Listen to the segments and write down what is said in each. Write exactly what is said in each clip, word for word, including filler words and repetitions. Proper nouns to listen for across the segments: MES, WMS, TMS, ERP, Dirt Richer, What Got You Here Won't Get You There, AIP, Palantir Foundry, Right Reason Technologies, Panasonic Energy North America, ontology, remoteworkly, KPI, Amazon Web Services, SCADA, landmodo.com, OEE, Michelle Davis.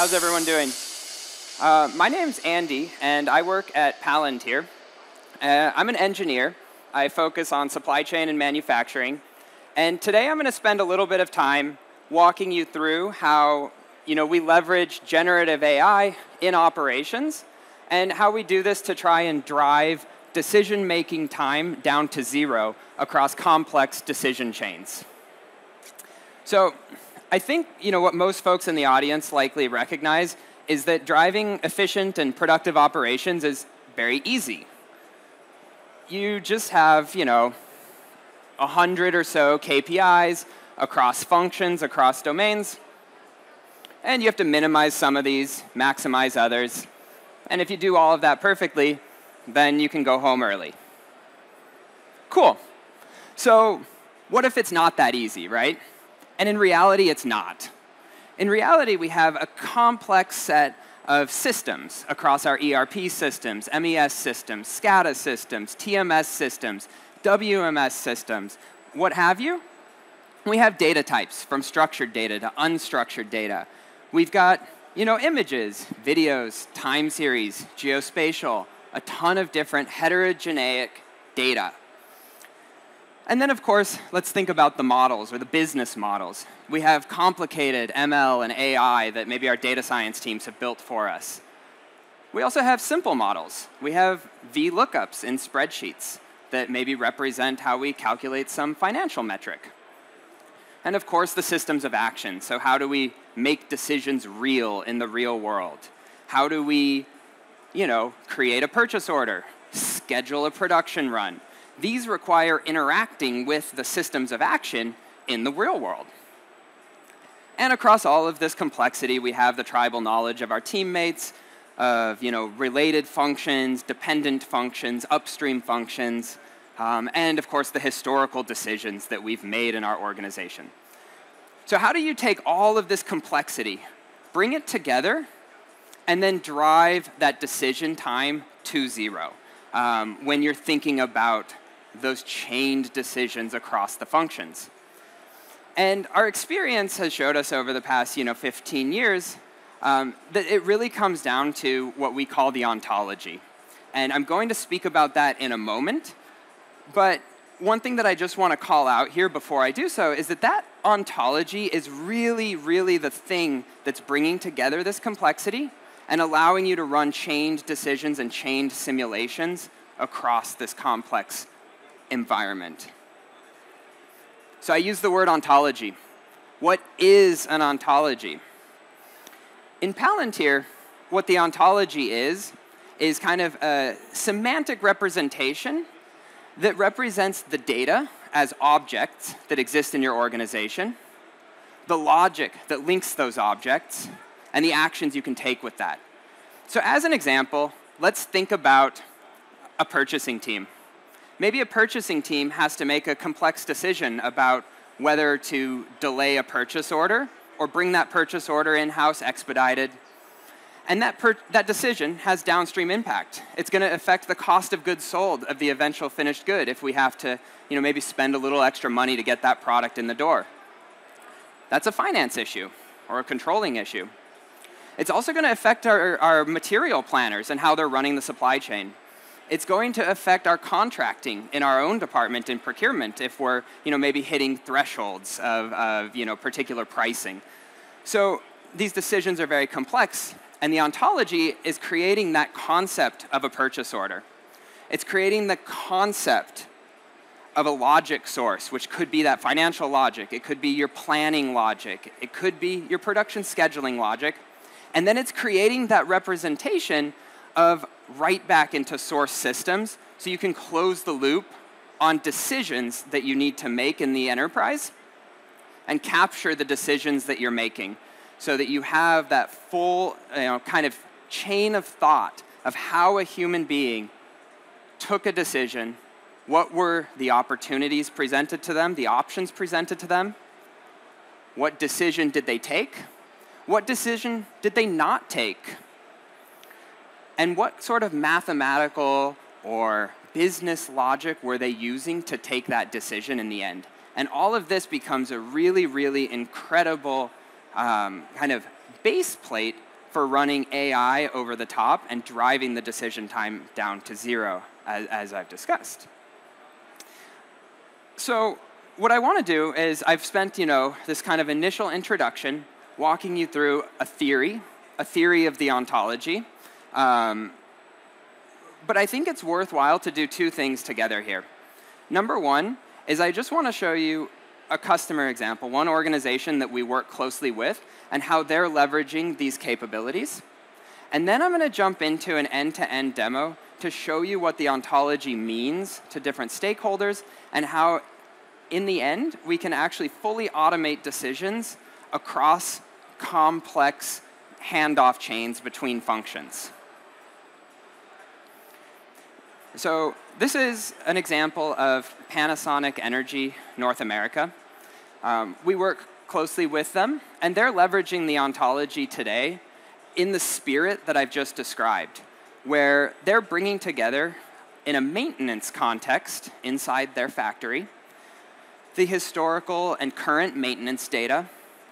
How's everyone doing? Uh, my name's Andy, and I work at Palantir. Uh, I'm an engineer. I focus on supply chain and manufacturing. And today I'm going to spend a little bit of time walking you through how you know, we leverage generative A I in operations and how we do this to try and drive decision-making time down to zero across complex decision chains. So I think you know, what most folks in the audience likely recognize is that driving efficient and productive operations is very easy. You just have you know, a hundred or so K P Is across functions, across domains. And you have to minimize some of these, maximize others. And if you do all of that perfectly, then you can go home early. Cool. So what if it's not that easy, right? And in reality, it's not. In reality, we have a complex set of systems across our E R P systems, M E S systems, SCADA systems, T M S systems, W M S systems, what have you. We have data types, from structured data to unstructured data. We've got you know, images, videos, time series, geospatial, a ton of different heterogeneous data. And then, of course, let's think about the models or the business models. We have complicated M L and A I that maybe our data science teams have built for us. We also have simple models. We have V lookups in spreadsheets that maybe represent how we calculate some financial metric. And, of course, the systems of action. So how do we make decisions real in the real world? How do we, you know, create a purchase order, schedule a production run? These require interacting with the systems of action in the real world. And across all of this complexity, we have the tribal knowledge of our teammates, of you know, related functions, dependent functions, upstream functions, um, and of course the historical decisions that we've made in our organization. So how do you take all of this complexity, bring it together, and then drive that decision time to zero um, when you're thinking about those chained decisions across the functions? And our experience has showed us over the past you know, fifteen years um, that it really comes down to what we call the ontology. And I'm going to speak about that in a moment. But one thing that I just want to call out here before I do so is that that ontology is really, really the thing that's bringing together this complexity and allowing you to run chained decisions and chained simulations across this complex environment. So I use the word ontology. What is an ontology? In Palantir, what the ontology is, is kind of a semantic representation that represents the data as objects that exist in your organization, the logic that links those objects, and the actions you can take with that. So as an example, let's think about a purchasing team. Maybe a purchasing team has to make a complex decision about whether to delay a purchase order or bring that purchase order in-house expedited. And that, per that decision has downstream impact. It's going to affect the cost of goods sold of the eventual finished good if we have to you know, maybe spend a little extra money to get that product in the door. That's a finance issue or a controlling issue. It's also going to affect our, our material planners and how they're running the supply chain. It's going to affect our contracting in our own department in procurement if we're you know, maybe hitting thresholds of, of you know, particular pricing. So these decisions are very complex, and the ontology is creating that concept of a purchase order. It's creating the concept of a logic source, which could be that financial logic. It could be your planning logic. It could be your production scheduling logic. And then it's creating that representation of right back into source systems so you can close the loop on decisions that you need to make in the enterprise and capture the decisions that you're making so that you have that full you know, kind of chain of thought of how a human being took a decision, what were the opportunities presented to them, the options presented to them, what decision did they take, what decision did they not take, and what sort of mathematical or business logic were they using to take that decision in the end? And all of this becomes a really, really incredible um, kind of base plate for running A I over the top and driving the decision time down to zero, as, as I've discussed. So what I want to do is I've spent, you know, this kind of initial introduction walking you through a theory, a theory of the ontology. Um, but I think it's worthwhile to do two things together here. Number one is I just want to show you a customer example, one organization that we work closely with, and how they're leveraging these capabilities. And then I'm going to jump into an end-to-end demo to show you what the ontology means to different stakeholders and how, in the end, we can actually fully automate decisions across complex handoff chains between functions. So this is an example of Panasonic Energy North America. Um, we work closely with them, and they're leveraging the ontology today in the spirit that I've just described, where they're bringing together, in a maintenance context inside their factory, the historical and current maintenance data.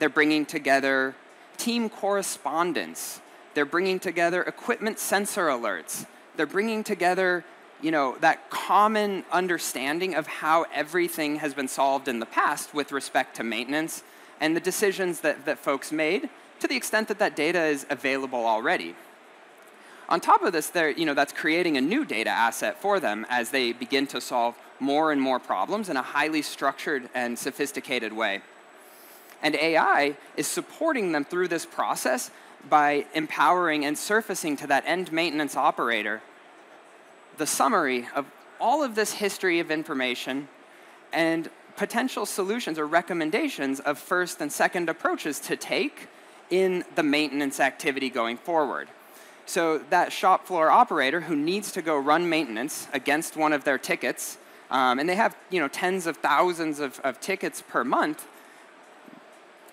They're bringing together team correspondence. They're bringing together equipment sensor alerts. They're bringing together, you know, that common understanding of how everything has been solved in the past with respect to maintenance and the decisions that, that folks made, to the extent that that data is available already. On top of this, they're, you know, that's creating a new data asset for them as they begin to solve more and more problems in a highly structured and sophisticated way. And A I is supporting them through this process by empowering and surfacing to that end maintenance operator the summary of all of this history of information and potential solutions or recommendations of first and second approaches to take in the maintenance activity going forward. So that shop floor operator who needs to go run maintenance against one of their tickets, um, and they have, you know, tens of thousands of, of tickets per month,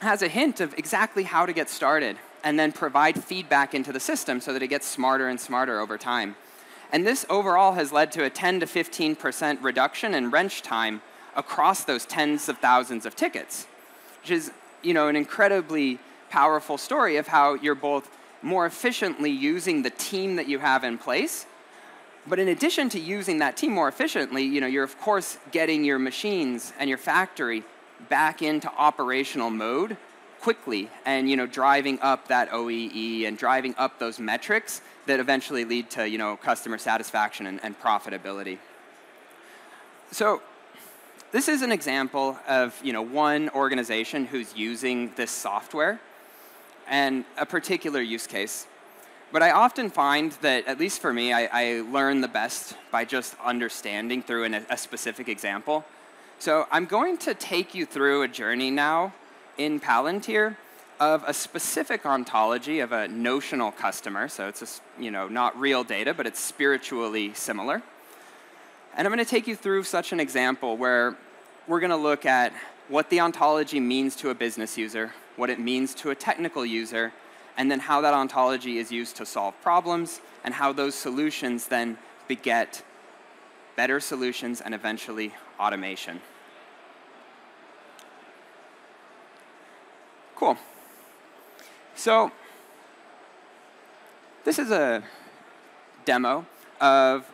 has a hint of exactly how to get started and then provide feedback into the system so that it gets smarter and smarter over time. And this overall has led to a ten to fifteen percent reduction in wrench time across those tens of thousands of tickets, which is, you know, an incredibly powerful story of how you're both more efficiently using the team that you have in place, but in addition to using that team more efficiently, you know, you're of course getting your machines and your factory back into operational mode quickly and, you know, driving up that O E E and driving up those metrics that eventually lead to, you know, customer satisfaction and, and profitability. So this is an example of, you know, one organization who's using this software and a particular use case. But I often find that, at least for me, I, I learn the best by just understanding through an, a specific example. So I'm going to take you through a journey now in Palantir of a specific ontology of a notional customer. So it's just, you know, not real data, but it's spiritually similar. And I'm going to take you through such an example where we're going to look at what the ontology means to a business user, what it means to a technical user, and then how that ontology is used to solve problems, and how those solutions then beget better solutions and eventually automation. Cool. So this is a demo of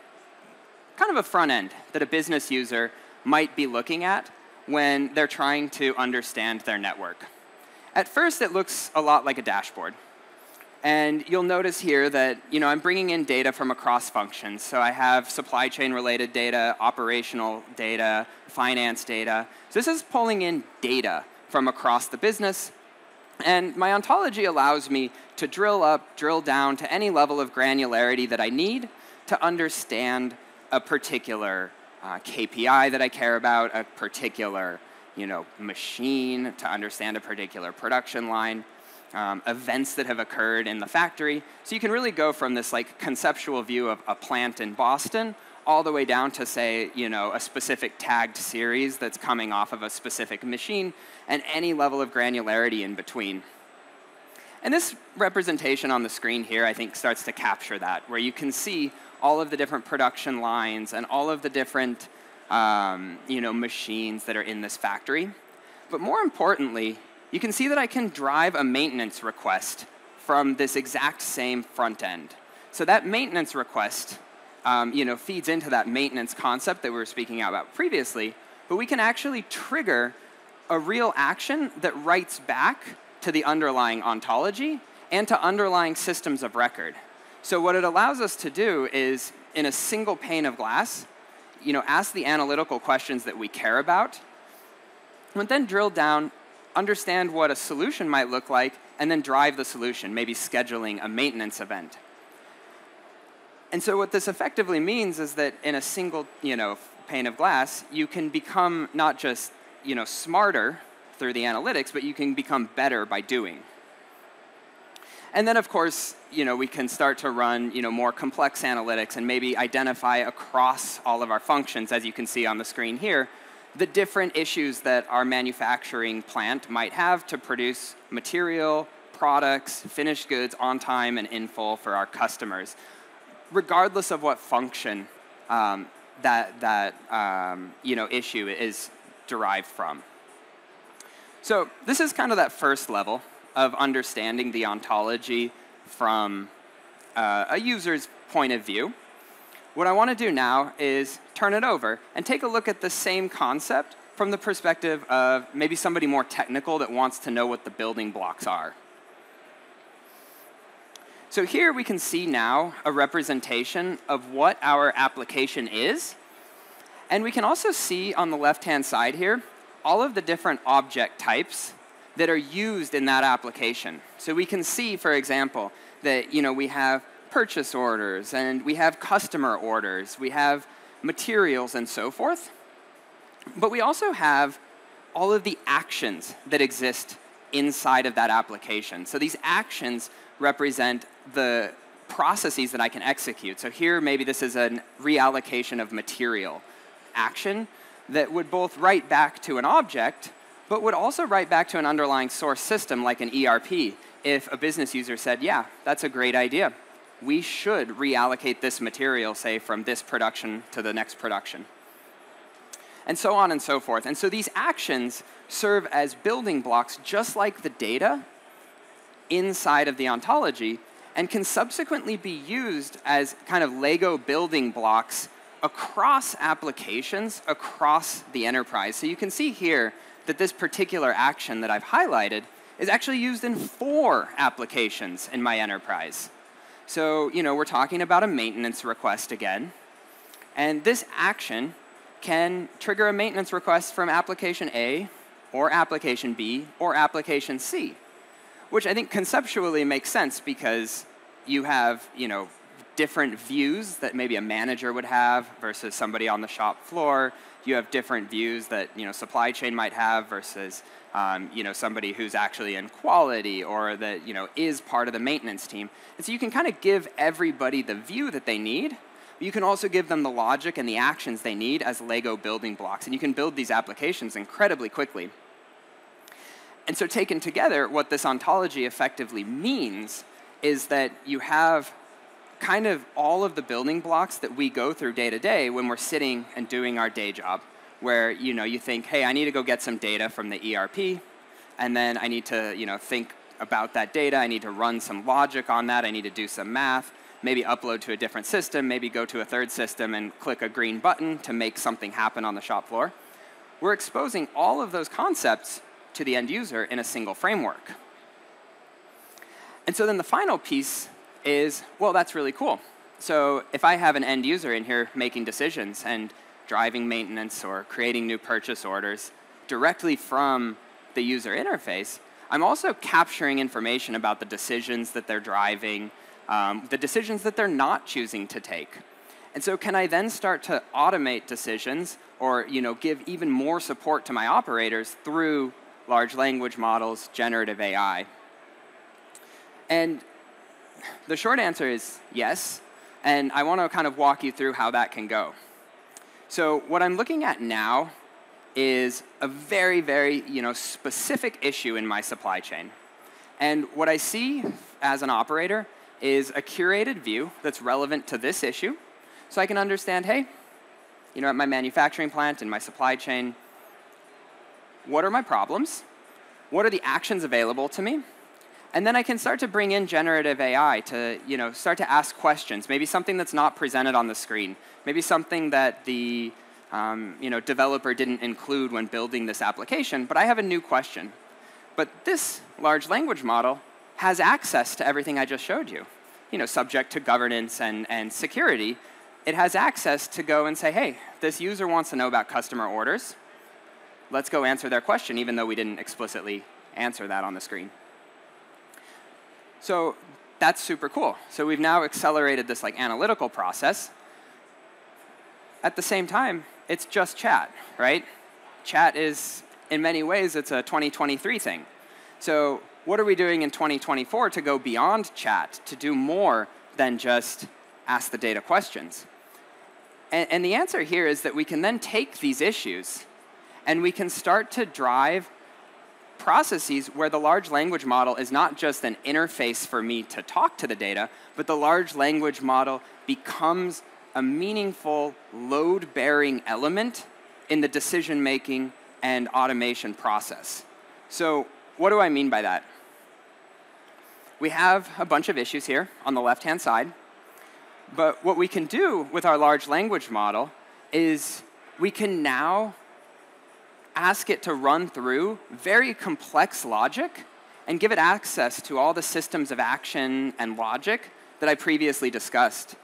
kind of a front end that a business user might be looking at when they're trying to understand their network. At first, it looks a lot like a dashboard. And you'll notice here that, you know, I'm bringing in data from across functions. So I have supply chain related data, operational data, finance data. So this is pulling in data from across the business. And my ontology allows me to drill up, drill down to any level of granularity that I need to understand a particular uh, K P I that I care about, a particular, you know, machine, to understand a particular production line, um, events that have occurred in the factory. So you can really go from this like conceptual view of a plant in Boston all the way down to, say, you know, a specific tagged series that's coming off of a specific machine and any level of granularity in between. And this representation on the screen here, I think, starts to capture that, where you can see all of the different production lines and all of the different um, you know, machines that are in this factory. But more importantly, you can see that I can drive a maintenance request from this exact same front end. So that maintenance request um, you know, feeds into that maintenance concept that we were speaking about previously, but we can actually trigger a real action that writes back to the underlying ontology and to underlying systems of record. So what it allows us to do is, in a single pane of glass, you know, ask the analytical questions that we care about, and then drill down, understand what a solution might look like, and then drive the solution, maybe scheduling a maintenance event. And so what this effectively means is that in a single, you know, pane of glass, you can become not just, you know, smarter through the analytics, but you can become better by doing. And then, of course, you know, we can start to run, you know, more complex analytics and maybe identify across all of our functions, as you can see on the screen here, the different issues that our manufacturing plant might have to produce material, products, finished goods on time and in full for our customers, regardless of what function um, that, that um, you know, issue is derived from. So this is kind of that first level of understanding the ontology from uh, a user's point of view. What I want to do now is turn it over and take a look at the same concept from the perspective of maybe somebody more technical that wants to know what the building blocks are. So here we can see now a representation of what our application is. And we can also see on the left-hand side here all of the different object types that are used in that application. So we can see, for example, that, you know, we have purchase orders, and we have customer orders, we have materials, and so forth. But we also have all of the actions that exist inside of that application. So these actions represent the processes that I can execute. So here, maybe this is a reallocation of material action that would both write back to an object, but would also write back to an underlying source system like an E R P if a business user said, yeah, that's a great idea. We should reallocate this material, say, from this production to the next production, and so on and so forth. And so these actions serve as building blocks just like the data inside of the ontology and can subsequently be used as kind of Lego building blocks across applications, across the enterprise. So you can see here that this particular action that I've highlighted is actually used in four applications in my enterprise. So, you know, we're talking about a maintenance request again. And this action can trigger a maintenance request from application A or application B or application C, which I think conceptually makes sense because you have, you know, different views that maybe a manager would have versus somebody on the shop floor. You have different views that, you know, supply chain might have versus um, you know, somebody who's actually in quality or that, you know, is part of the maintenance team. And so you can kind of give everybody the view that they need. But you can also give them the logic and the actions they need as Lego building blocks. And you can build these applications incredibly quickly. And so taken together, what this ontology effectively means is that you have kind of all of the building blocks that we go through day to day when we're sitting and doing our day job, where, you know, you think, hey, I need to go get some data from the E R P, and then I need to, you know, think about that data. I need to run some logic on that. I need to do some math, maybe upload to a different system, maybe go to a third system and click a green button to make something happen on the shop floor. We're exposing all of those concepts to the end user in a single framework. And so then the final piece is, well, that's really cool. So if I have an end user in here making decisions and driving maintenance or creating new purchase orders directly from the user interface, I'm also capturing information about the decisions that they're driving, um, the decisions that they're not choosing to take. And so can I then start to automate decisions or, you know, give even more support to my operators through large language models, generative A I? And the short answer is yes, and I want to kind of walk you through how that can go. So what I'm looking at now is a very, very, you know, specific issue in my supply chain. And what I see as an operator is a curated view that's relevant to this issue. So I can understand, hey, you know, at my manufacturing plant and my supply chain, what are my problems? What are the actions available to me? And then I can start to bring in generative A I to, you know, start to ask questions, maybe something that's not presented on the screen, maybe something that the um, you know, developer didn't include when building this application, but I have a new question. But this large language model has access to everything I just showed you. You know, subject to governance and, and security, it has access to go and say, hey, this user wants to know about customer orders. Let's go answer their question, even though we didn't explicitly answer that on the screen. So that's super cool. So we've now accelerated this like analytical process. At the same time, it's just chat, right? Chat is, in many ways, it's a twenty twenty-three thing. So what are we doing in twenty twenty-four to go beyond chat, to do more than just ask the data questions? And, and the answer here is that we can then take these issues and we can start to drive processes where the large language model is not just an interface for me to talk to the data, but the large language model becomes a meaningful load-bearing element in the decision-making and automation process. So what do I mean by that? We have a bunch of issues here on the left-hand side, but what we can do with our large language model is we can now ask it to run through very complex logic and give it access to all the systems of action and logic that I previously discussed.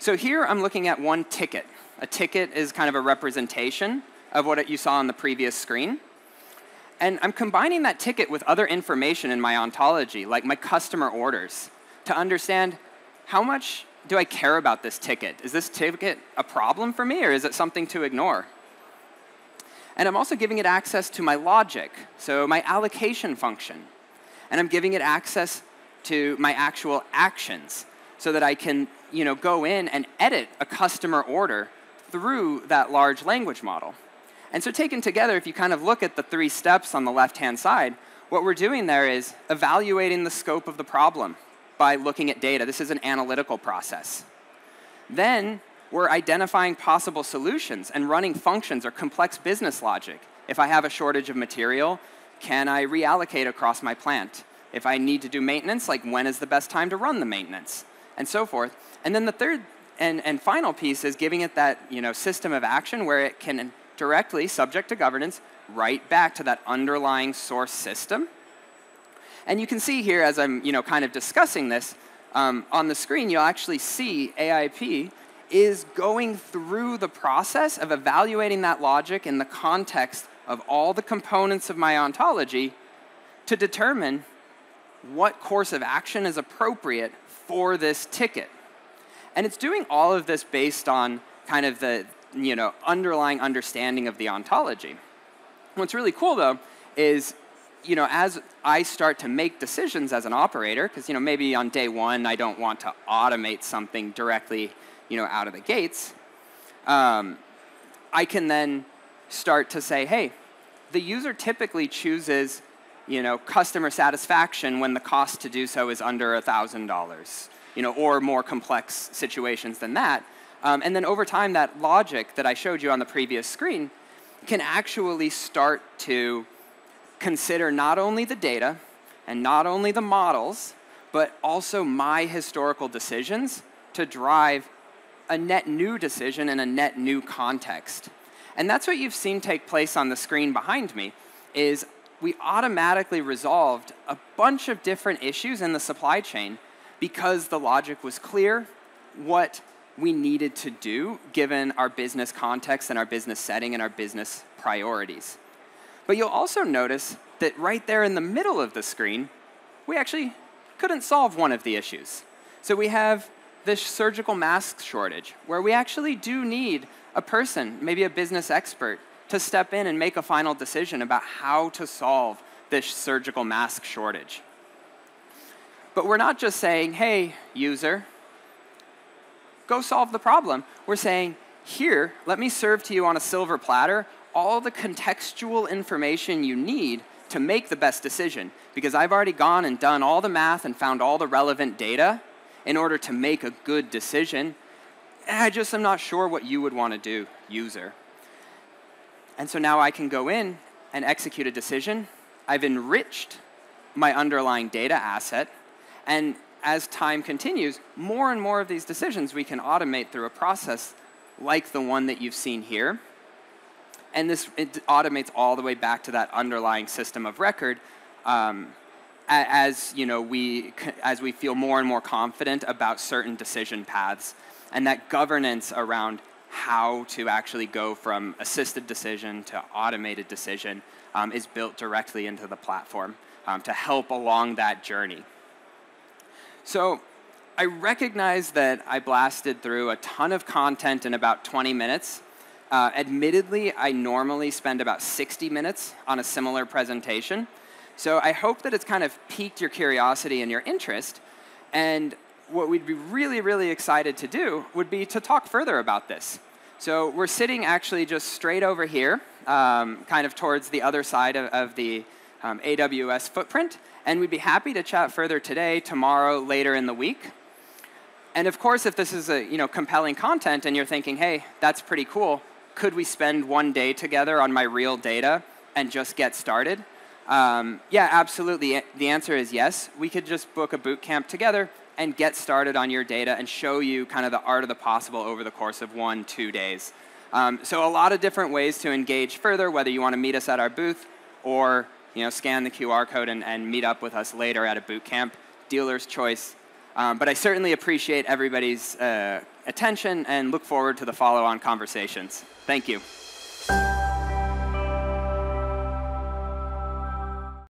So here I'm looking at one ticket. A ticket is kind of a representation of what you saw on the previous screen. And I'm combining that ticket with other information in my ontology, like my customer orders, to understand how much do I care about this ticket? Is this ticket a problem for me, or is it something to ignore? And I'm also giving it access to my logic, so my allocation function. And I'm giving it access to my actual actions so that I can, you know, go in and edit a customer order through that large language model. And so taken together, if you kind of look at the three steps on the left-hand side, what we're doing there is evaluating the scope of the problem by looking at data. This is an analytical process. Then we're identifying possible solutions and running functions or complex business logic. If I have a shortage of material, can I reallocate across my plant? If I need to do maintenance, like when is the best time to run the maintenance? And so forth. And then the third and, and final piece is giving it that, you know, system of action where it can directly, subject to governance, right back to that underlying source system. And you can see here as I'm, you know, kind of discussing this, um, on the screen you'll actually see A I P is going through the process of evaluating that logic in the context of all the components of my ontology to determine what course of action is appropriate for this ticket. And it's doing all of this based on kind of the, you know, underlying understanding of the ontology. What's really cool, though, is, you know, as I start to make decisions as an operator, because, you know, maybe on day one I don't want to automate something directly, you know, out of the gates, um, I can then start to say, hey, the user typically chooses, you know, customer satisfaction when the cost to do so is under a thousand dollars, you know, or more complex situations than that. Um, and then over time, that logic that I showed you on the previous screen can actually start to consider not only the data and not only the models, but also my historical decisions to drive a net new decision in a net new context. And that's what you've seen take place on the screen behind me, is we automatically resolved a bunch of different issues in the supply chain because the logic was clear what we needed to do given our business context and our business setting and our business priorities. But you'll also notice that right there in the middle of the screen, we actually couldn't solve one of the issues. So we have this surgical mask shortage, where we actually do need a person, maybe a business expert, to step in and make a final decision about how to solve this surgical mask shortage. But we're not just saying, hey, user, go solve the problem. We're saying, here, let me serve to you on a silver platter all the contextual information you need to make the best decision, because I've already gone and done all the math and found all the relevant data in order to make a good decision. I just am not sure what you would want to do, user. And so now I can go in and execute a decision. I've enriched my underlying data asset. And as time continues, more and more of these decisions we can automate through a process like the one that you've seen here. And this it automates all the way back to that underlying system of record. Um, as you know, we as we feel more and more confident about certain decision paths, and that governance around how to actually go from assisted decision to automated decision um, is built directly into the platform um, to help along that journey. So I recognize that I blasted through a ton of content in about twenty minutes. Uh, admittedly, I normally spend about sixty minutes on a similar presentation. So I hope that it's kind of piqued your curiosity and your interest. And what we'd be really, really excited to do would be to talk further about this. So we're sitting actually just straight over here, um, kind of towards the other side of, of the um, A W S footprint. And we'd be happy to chat further today, tomorrow, later in the week. And of course, if this is a, you know, compelling content and you're thinking, hey, that's pretty cool, could we spend one day together on my real data and just get started? Um, yeah, absolutely. The answer is yes. We could just book a boot camp together and get started on your data and show you kind of the art of the possible over the course of one, two days. Um, so a lot of different ways to engage further, whether you want to meet us at our booth or you know, scan the Q R code and, and meet up with us later at a boot camp. Dealer's choice. Um, but I certainly appreciate everybody's uh, attention and look forward to the follow-on conversations. Thank you.